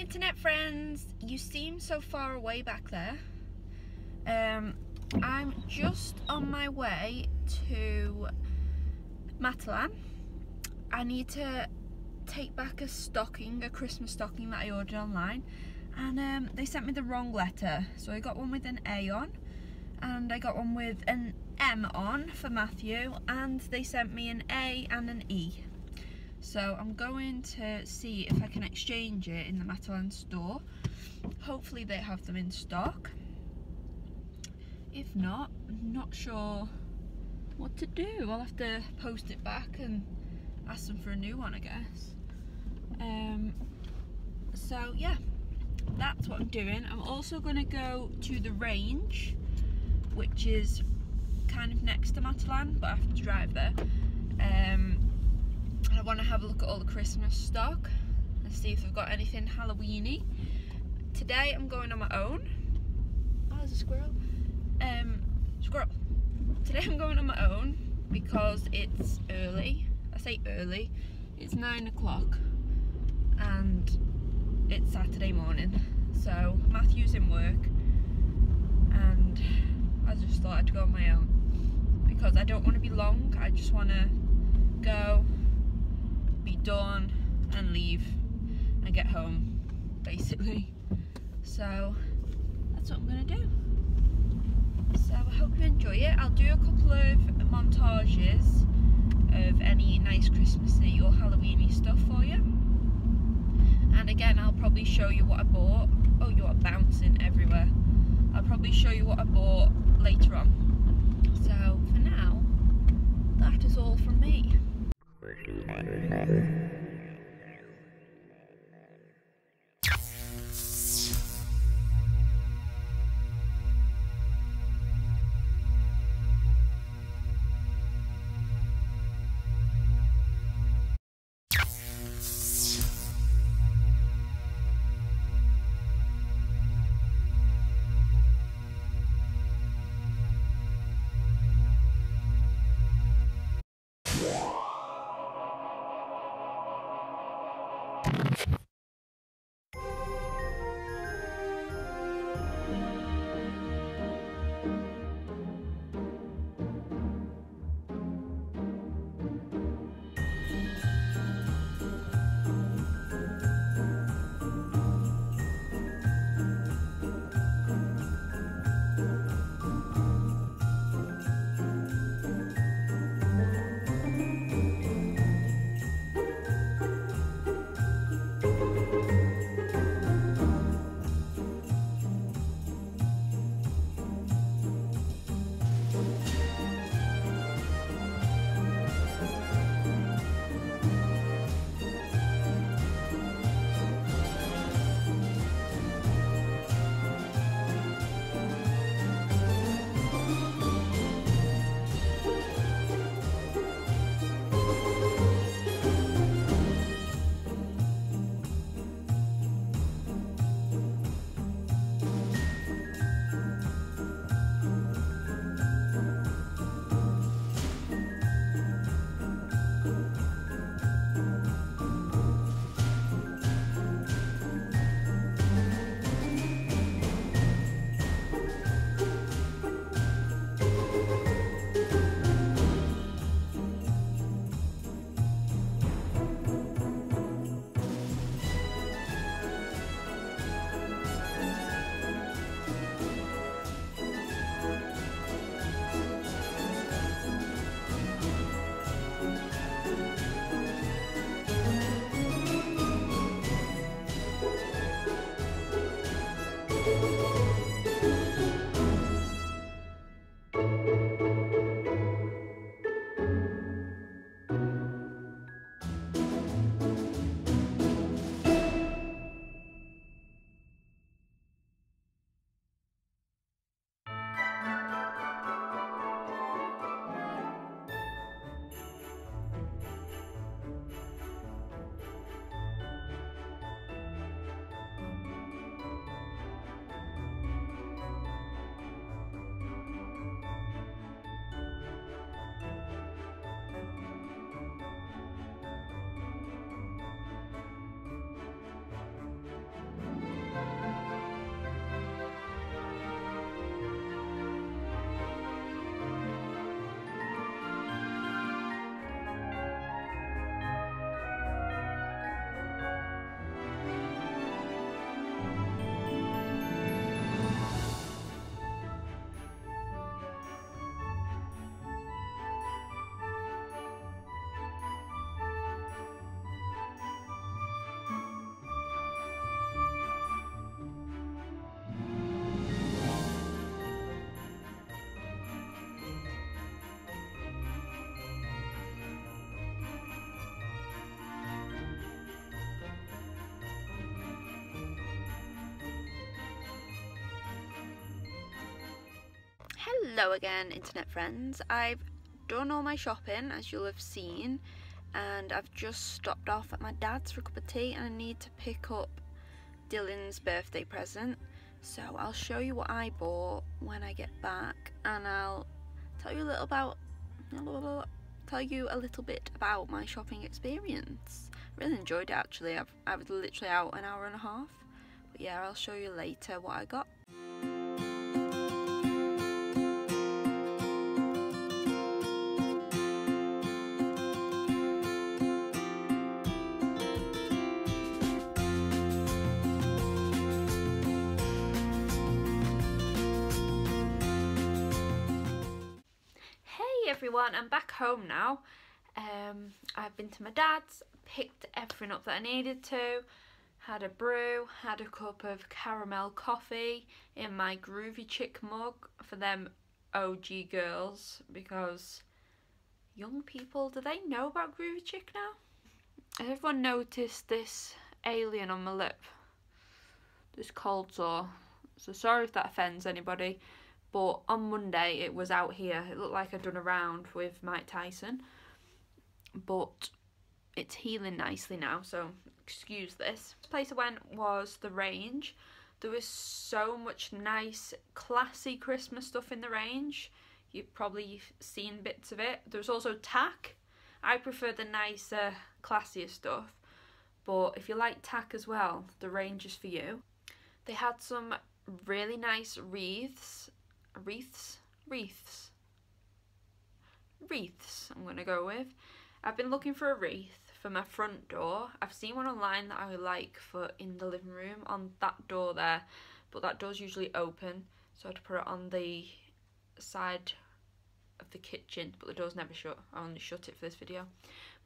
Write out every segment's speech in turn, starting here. internet friends, you seem so far away back there. I'm just on my way to Matalan. I need to take back a stocking, a Christmas stocking that I ordered online, and they sent me the wrong letter, so I got one with an A on and I got one with an M on for Matthew, and they sent me an A and an E. So I'm going to see if I can exchange it in the Matalan store. Hopefully they have them in stock. If not, I'm not sure what to do. I'll have to post it back and ask them for a new one, I guess. So yeah, that's what I'm doing. I'm also going to go to The Range, which is kind of next to Matalan, but I have to drive there. I want to have a look at all the Christmas stock and see if they've got anything Halloweeny. Today I'm going on my own. Oh, there's a squirrel. Squirrel. Today I'm going on my own because it's early. I say early. It's 9 o'clock and it's Saturday morning. So Matthew's in work and I just thought I'd go on my own because I don't want to be long. I just want to go, be done and leave and get home, basically. So that's what I'm gonna do. So I hope you enjoy it. I'll do a couple of montages of any nice Christmassy or Halloweeny stuff for you, and again I'll probably show you what I bought. Oh, you are bouncing everywhere. I'll probably show you what I bought later on. So for now, that is all from me. Hello again, internet friends. I've done all my shopping, as you'll have seen, and I've just stopped off at my dad's for a cup of tea, and I need to pick up Dylan's birthday present. So I'll show you what I bought when I get back, and I'll tell you a little bit about my shopping experience. Really enjoyed it, actually. I was literally out an hour and a half, but yeah, I'll show you later what I got. Everyone, I'm back home now. I've been to my dad's, picked everything up that I needed to, had a brew, had a cup of caramel coffee in my groovy chick mug for them OG girls, because young people, do they know about groovy chick now? Has everyone noticed this alien on my lip? This cold sore. So sorry if that offends anybody. But on Monday it was out here. It looked like I'd done a round with Mike Tyson. But it's healing nicely now, so excuse this. The place I went was The Range. There was so much nice, classy Christmas stuff in The Range. You've probably seen bits of it. There was also tack. I prefer the nicer, classier stuff. But if you like tack as well, The Range is for you. They had some really nice wreaths I'm gonna go with. I've been looking for a wreath for my front door. I've seen one online that I like for in the living room on that door there, but that door's usually open, so I had to put it on the side of the kitchen, but the door's never shut. I only shut it for this video.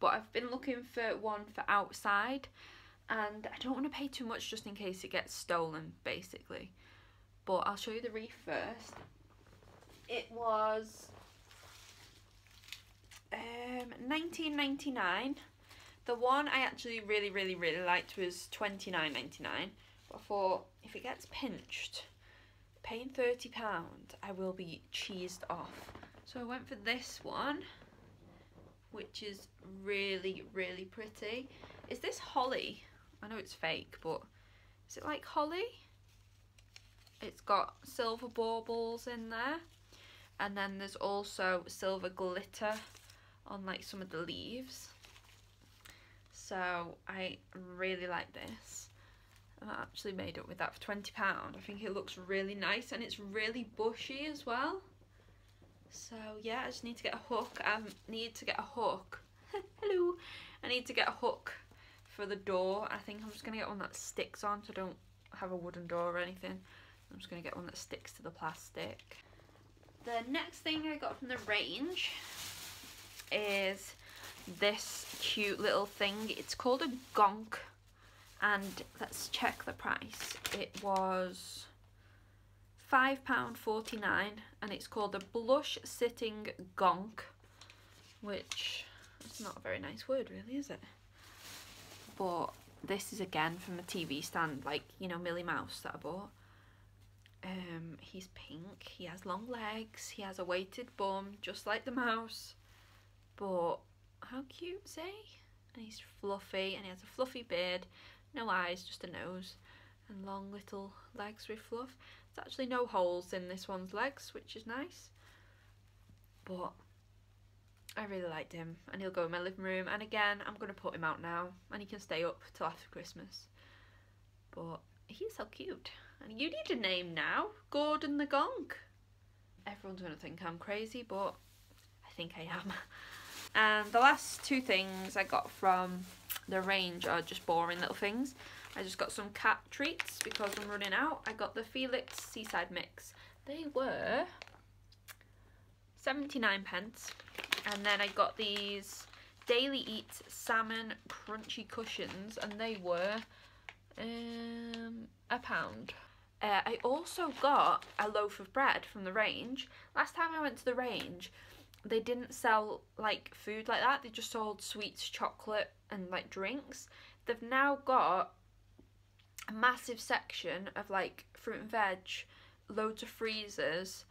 But I've been looking for one for outside, and I don't want to pay too much just in case it gets stolen, basically. But I'll show you the wreath first. It was $19.99. The one I actually really liked was $29.99. But I thought, if it gets pinched, paying £30, I will be cheesed off. So I went for this one, which is really pretty. Is this holly? I know it's fake, but is it like holly? It's got silver baubles in there, and then there's also silver glitter on like some of the leaves. So I really like this, and I actually made up with that for £20. I think it looks really nice, and it's really bushy as well. So yeah, I just need to get a hook. Hello. I need to get a hook for the door. I think I'm just gonna get one that sticks on, so I don't have a wooden door or anything. I'm just going to get one that sticks to the plastic. The next thing I got from The Range is this cute little thing. It's called a gonk, and let's check the price. It was £5.49, and it's called the Blush Sitting Gonk, which is not a very nice word really, is it? But this is again from a TV stand, like, you know, Millie Mouse that I bought. He's pink, he has long legs, he has a weighted bum, just like the mouse. But how cute is he? And he's fluffy, and he has a fluffy beard, no eyes, just a nose, and long little legs with fluff. There's actually no holes in this one's legs, which is nice. But I really liked him, and he'll go in my living room, and again, I'm going to put him out now, and he can stay up till after Christmas. But he's so cute. And you need a name now. Gordon the Gonk. Everyone's going to think I'm crazy, but I think I am. And the last two things I got from The Range are just boring little things. I just got some cat treats because I'm running out. I got the Felix Seaside Mix. They were 79p. And then I got these Daily Eat Salmon Crunchy Cushions, and they were £1. I also got a loaf of bread from The Range. Last time I went to The Range, they didn't sell like food like that. They just sold sweets, chocolate, and like drinks. They've now got a massive section of like fruit and veg, loads of freezers,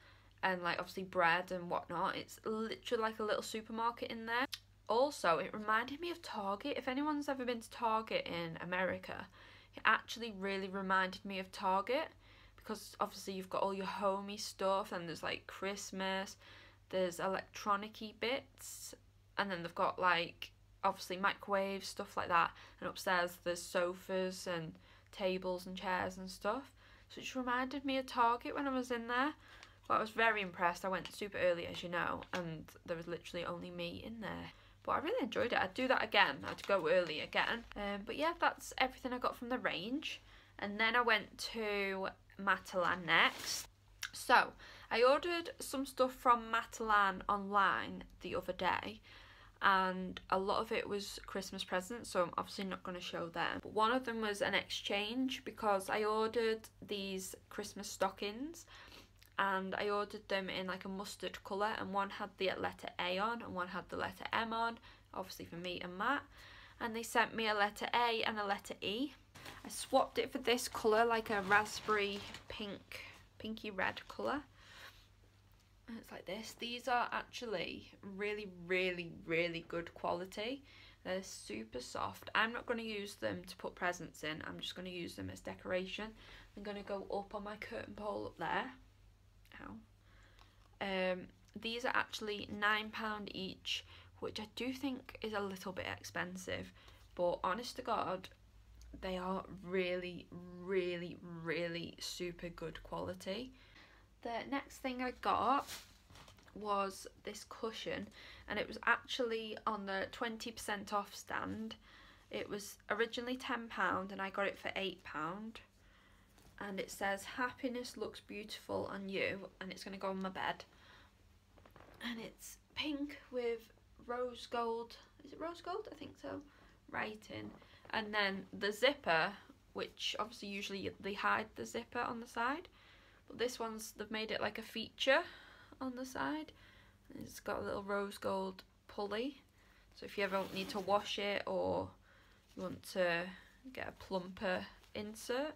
and like obviously bread and whatnot. It's literally like a little supermarket in there. Also, it reminded me of Target. If anyone's ever been to Target in America, it actually really reminded me of Target, because obviously you've got all your homey stuff, and there's like Christmas, there's electronic-y bits, and then they've got like obviously microwaves, stuff like that, and upstairs there's sofas and tables and chairs and stuff. So it just reminded me of Target when I was in there. But I was very impressed. I went super early, as you know, and there was literally only me in there. But I really enjoyed it. I'd do that again. I'd go early again. But yeah, that's everything I got from The Range. And then I went to Matalan next. So I ordered some stuff from Matalan online the other day, and a lot of it was Christmas presents, so I'm obviously not going to show them. But one of them was an exchange, because I ordered these Christmas stockings, and I ordered them in like a mustard colour, and one had the letter A on and one had the letter M on, obviously for me and Matt, and they sent me a letter A and a letter E. I swapped it for this colour, like a raspberry pink, pinky red colour. And it's like this. These are actually really, really, really good quality. They're super soft. I'm not going to use them to put presents in. I'm just going to use them as decoration. I'm going to go up on my curtain pole up there. Ow. These are actually £9 each, which I do think is a little bit expensive. But honest to God, they are really, really, really super good quality. The next thing I got was this cushion, and it was actually on the 20% off stand. It was originally £10 and I got it for £8, and it says happiness looks beautiful on you, and it's going to go on my bed. And it's pink with rose gold, is it rose gold? I think so, writing. And then the zipper, which obviously usually they hide the zipper on the side, but this one's, they've made it like a feature on the side. It's got a little rose gold pulley, so if you ever need to wash it or you want to get a plumper insert,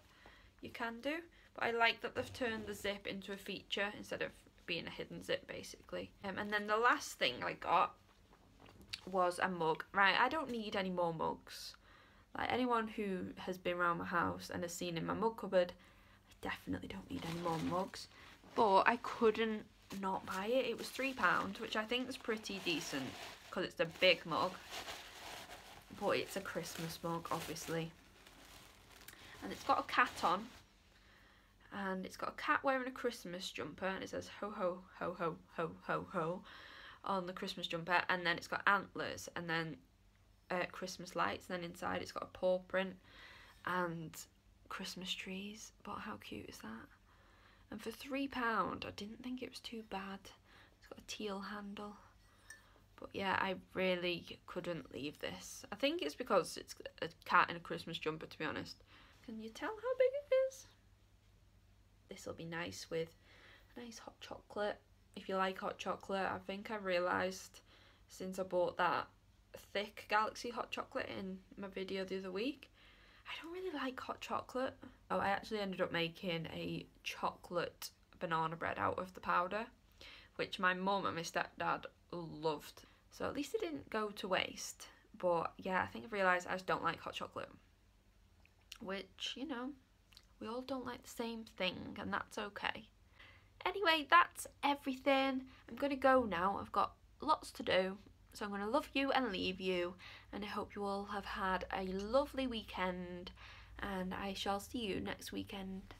you can do. But I like that they've turned the zip into a feature instead of being a hidden zip, basically. And then the last thing I got was a mug. Right, I don't need any more mugs. Like, anyone who has been around my house and has seen in my mug cupboard, definitely don't need any more mugs. But I couldn't not buy it. It was £3, which I think is pretty decent because it's a big mug, but it's a Christmas mug obviously, and it's got a cat on, and it's got a cat wearing a Christmas jumper, and it says ho ho ho ho ho ho ho on the Christmas jumper, and then it's got antlers, and then Christmas lights, and then inside it's got a paw print and Christmas trees. But how cute is that? And for £3 I didn't think it was too bad. It's got a teal handle. But yeah, I really couldn't leave this. I think it's because it's a cat in a Christmas jumper, to be honest. Can you tell how big it is? This will be nice with a nice hot chocolate. If you like hot chocolate, I think I realised since I bought that thick Galaxy hot chocolate in my video the other week, I don't really like hot chocolate. Oh, I actually ended up making a chocolate banana bread out of the powder, which my mum and my stepdad loved. So at least it didn't go to waste. But yeah, I think I've realised I just don't like hot chocolate. Which, you know, we all don't like the same thing, and that's okay. Anyway, that's everything. I'm going to go now. I've got lots to do. So I'm going to love you and leave you, and I hope you all have had a lovely weekend, and I shall see you next weekend.